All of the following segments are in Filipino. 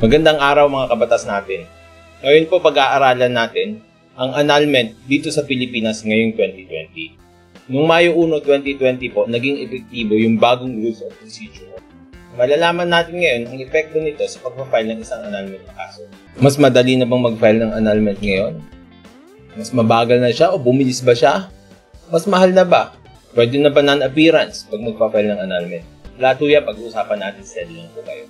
Magandang araw mga kabatas natin. Ngayon po pag-aaralan natin ang annulment dito sa Pilipinas ngayong 2020. Noong Mayo 1, 2020 po, naging epektibo yung bagong rules of procedure. Malalaman natin ngayon ang epekto nito sa pagpapile ng isang annulment na kaso. Mas madali na bang mag-file ng annulment ngayon? Mas mabagal na siya o bumilis ba siya? Mas mahal na ba? Pwede na ba non-appearance pag magpapile ng annulment? Lahat yan pag-uusapan natin sa lang po kayo.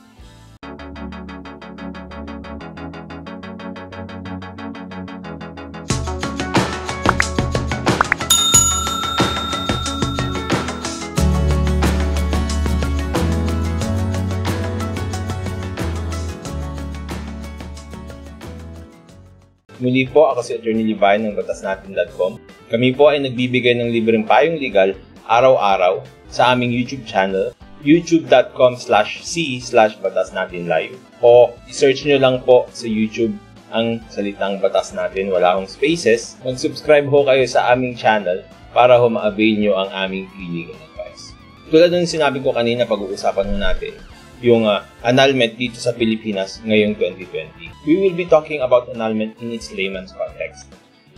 Muli po, ako si Attorney Libayan ng BatasNatin.com. Kami po ay nagbibigay ng libreng payong legal araw-araw sa aming YouTube channel, youtube.com/c/batasnatinlive. O isearch nyo lang po sa YouTube ang salitang Batas Natin, wala akong spaces. Mag-subscribe ho kayo sa aming channel para ho ma-avail nyo ang aming legal advice. Tulad ng sinabi ko kanina, pag-uusapan ho natin yung annulment dito sa Pilipinas ngayong 2020. We will be talking about annulment in its layman's context.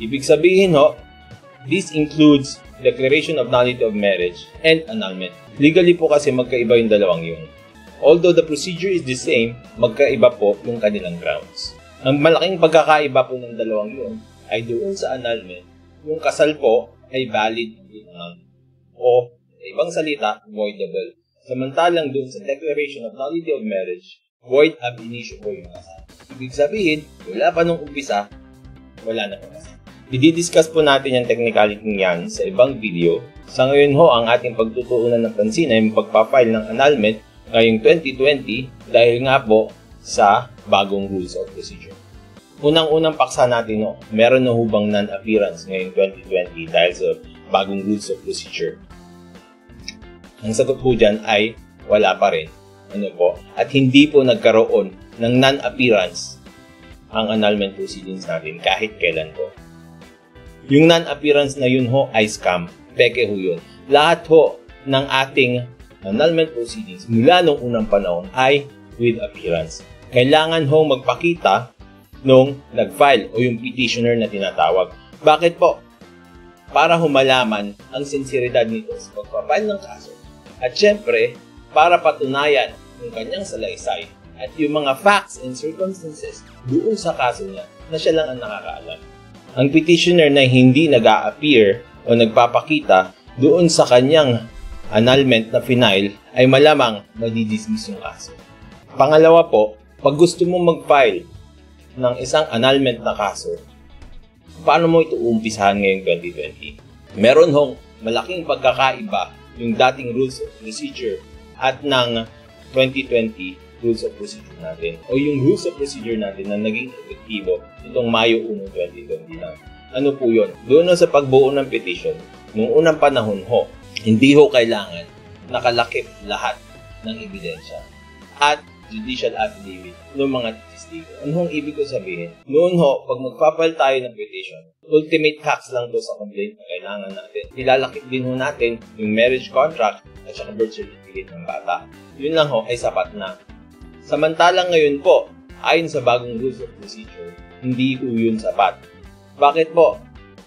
Ibig sabihin ho, this includes declaration of nullity of marriage and annulment. Legally po kasi magkaiba yung dalawang yun. Although the procedure is the same, magkaiba po yung kanilang grounds. Ang malaking pagkakaiba po ng dalawang yun ay doon sa annulment, yung kasal po ay valid o ibang salita, voidable. Samantalang doon sa declaration of nullity of marriage, void ab initio po yung kasal. Ibig sabihin, wala pa nung umpisa, wala na po kasal. I-discuss po natin yung technicality niyan sa ibang video. Sa ngayon ho, ang ating pagtutuunan ng pansin ay yung pagpapile ng annulment ngayong 2020 dahil nga po sa bagong rules of procedure. Unang-unang paksa natin ho, meron na hubang non-appearance ngayong 2020 dahil sa bagong rules of procedure. Ang sagot po dyan ay wala pa rin. Ano po? At hindi po nagkaroon ng non-appearance ang annulment proceedings natin kahit kailan po. Yung non-appearance na yun ho ay scam. Peke ho yun. Lahat ho ng ating annulment proceedings mula noong unang panahon ay with appearance. Kailangan ho magpakita nung nag-file o yung petitioner na tinatawag. Bakit po? Para ho malaman ang sinseridad nito sa pagpapile ng kaso. At syempre, para patunayan yung kanyang salaysay at yung mga facts and circumstances doon sa kaso niya na siya lang ang nakakaalam. Ang petitioner na hindi nag-a-appear o nagpapakita doon sa kanyang annulment na final ay malamang madidismiss yung kaso. Pangalawa po, pag gusto mo mag-file ng isang annulment na kaso, paano mo ito uumpisahan ngayong 2020? Meron hong malaking pagkakaiba yung dating rules of procedure at ng 2020 rules of procedure natin o yung rules of procedure natin na naging epektibo itong Mayo 1, 2020 na. Ano po yun? Doon sa pagbuo ng petition, noong unang panahon ho, hindi ho kailangan nakalakip lahat ng ebidensya at judicial affidavit ng mga testigo. Ano ang ibig ko sabihin? Noon ho, pag magpapal tayo ng petition, ultimate facts lang to sa complaint na kailangan natin. Ilalakip din ho natin yung marriage contract at saka birth certificate ng bata. Yun lang ho ay sapat na. Samantalang ngayon po, ayon sa bagong rules of procedure, hindi po yun sapat. Bakit po?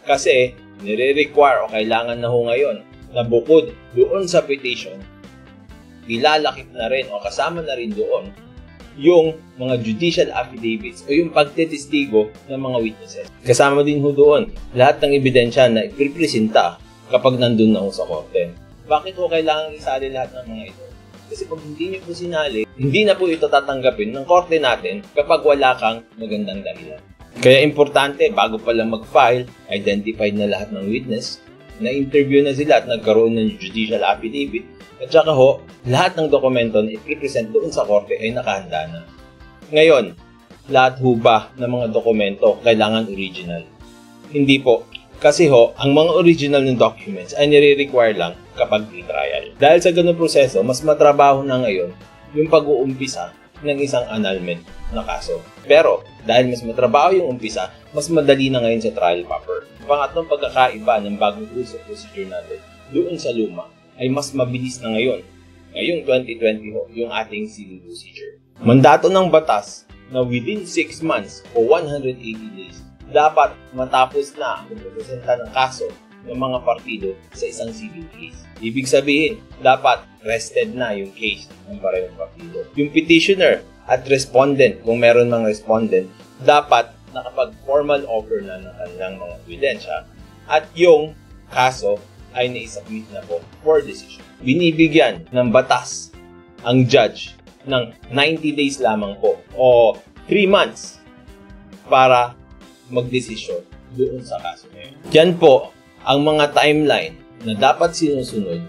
Kasi nire-require o kailangan na ho ngayon na bukod doon sa petition, ilalakip na rin o kasama na rin doon yung mga judicial affidavits o yung pagtitestigo ng mga witnesses. Kasama din ho doon lahat ng ebidensya na ipipresenta kapag nandun na ho sa korte. Bakit ho kailangan isali lahat ng mga ito? Kasi pag hindi nyo po sinali, hindi na po ito tatanggapin ng korte natin kapag wala kang magandang dahilan. Kaya importante, bago pala mag-file, identified na lahat ng witness, na-interview na sila at nagkaroon ng judicial affidavit, at saka ho, lahat ng dokumento na i-present doon sa korte ay nakahanda na. Ngayon, lahat ho ba ng mga dokumento kailangan original? Hindi po. Kasi ho, ang mga original ng documents ay nire-require lang kapag i-trial. Dahil sa ganung proseso, mas matrabaho na ngayon yung pag-uumpisa ng isang annulment na kaso. Pero, dahil mas matrabaho yung umpisa, mas madali na ngayon sa trial paper. Pangatlong pagkakaiba ng bagong rules of procedure natin doon sa luma ay mas mabilis na ngayon. Ngayong 2020 ho, yung ating civil procedure. Mandato ng batas na within 6 months o 180 days, dapat matapos na ang pagpresenta ng kaso ng mga partido sa isang civil case. Ibig sabihin, dapat rested na yung case ng parehong partido. Yung petitioner at respondent, kung meron mang respondent, dapat nakapag-formal offer na ng kanilang mga ebidensya at yung kaso ay naisubmit na po for decision. Binibigyan ng batas ang judge ng 90 days lamang po o 3 months para mag-desisyon doon sa kaso na yun. Yan po ang mga timeline na dapat sinusunod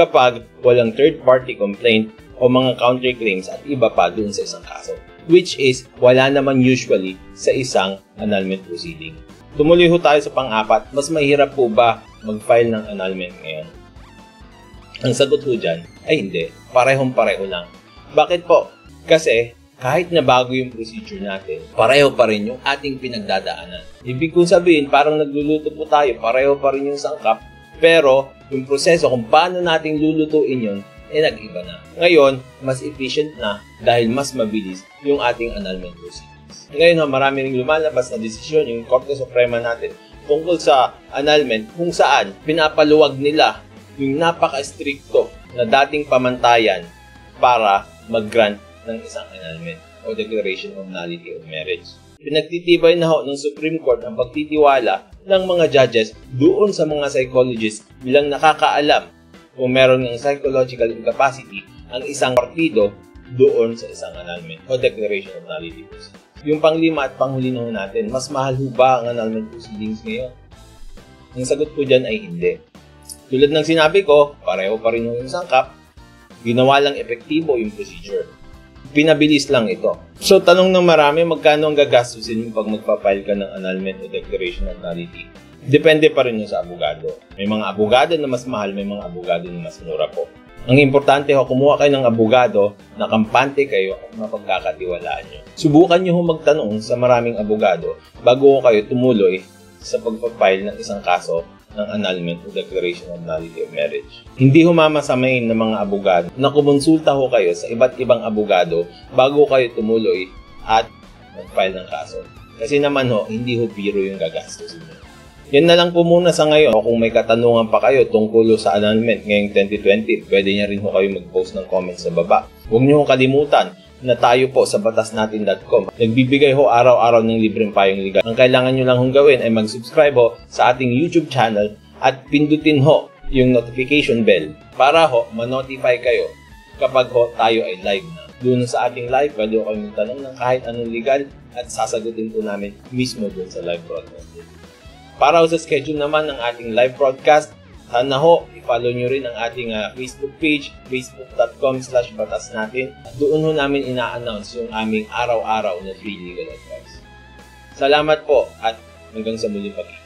kapag walang third-party complaint o mga counterclaims at iba pa doon sa isang kaso, which is wala naman usually sa isang annulment proceeding. Tumuloy ho tayo sa pang-apat, mas mahirap po ba mag-file ng annulment ngayon? Ang sagot ho dyan ay hindi, parehong-pareho lang. Bakit po? Kasi kahit na bago yung procedure natin, pareho pa rin yung ating pinagdadaanan. Ibig kong sabihin, parang nagluluto po tayo, pareho pa rin yung sangkap, pero yung proseso kung paano nating lulutuin yun, nag-iba na. Ngayon, mas efficient na dahil mas mabilis yung ating annulment proceedings. Ngayon, marami rin lumalabas na desisyon yung Korte Suprema natin tungkol sa annulment kung saan pinapaluwag nila yung napaka-stricto na dating pamantayan para mag-grant ng isang annulment o declaration of nullity of marriage. Pinagtitibay na ho ng Supreme Court ang pagtitiwala ng mga judges doon sa mga psychologists bilang nakakaalam kung meron ng psychological incapacity ang isang partido doon sa isang annulment o declaration of nullity. Yung panglima at panghuli na natin, mas mahal ho ba ang annulment proceedings ngayon? Ang sagot po dyan ay hindi. Tulad ng sinabi ko, pareho pa rin yung sangkap, ginawa lang epektibo yung procedure. Pinabilis lang ito. So, tanong ng marami, magkano ang gagastusin mo pag magpapile ka ng annulment o declaration of nullity? Depende pa rin yun sa abogado. May mga abogado na mas mahal, may mga abogado na mas mura po. Ang importante ho, kumuha kayo ng abogado na kampante kayo at mapagkakatiwalaan nyo. Subukan nyo ho magtanong sa maraming abogado bago kayo tumuloy sa pagpapile ng isang kaso ng annulment o declaration of nullity of marriage. Hindi ho mamasamain ng mga abogado na kumonsulta ho kayo sa iba't ibang abogado bago kayo tumuloy at mag-file ng kaso. Kasi naman ho, hindi ho biro yung gagastos nyo. Yan na lang po muna sa ngayon. Kung may katanungan pa kayo tungkol sa annulment ngayong 2020, pwede niya rin ho kayo mag-post ng comments sa baba. Huwag niyo ho kalimutan na tayo po sa BatasNatin.com. Nagbibigay ho araw-araw ng libreng payong legal. Ang kailangan nyo lang hong gawin ay mag-subscribe ho sa ating YouTube channel at pindutin ho yung notification bell para ho ma-notify kayo kapag ho tayo ay live na. Doon sa ating live, pwede ho kayo magtanong ng kahit anong legal at sasagutin po namin mismo doon sa live broadcast. Para ho sa schedule naman ng ating live broadcast, sana ho, i-follow nyo rin ang ating Facebook page, facebook.com/batasnatin. At doon ho namin ina-announce yung aming araw-araw na free legal advice. Salamat po at hanggang sa muli pag